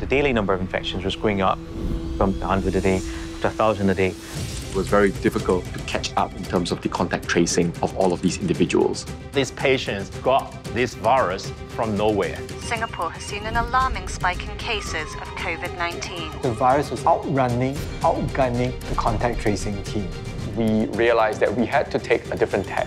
The daily number of infections was going up from 100 a day to 1,000 a day. It was very difficult to catch up in terms of the contact tracing of all of these individuals. These patients got this virus from nowhere. Singapore has seen an alarming spike in cases of COVID-19. The virus was outgunning the contact tracing team. We realized that we had to take a different tack.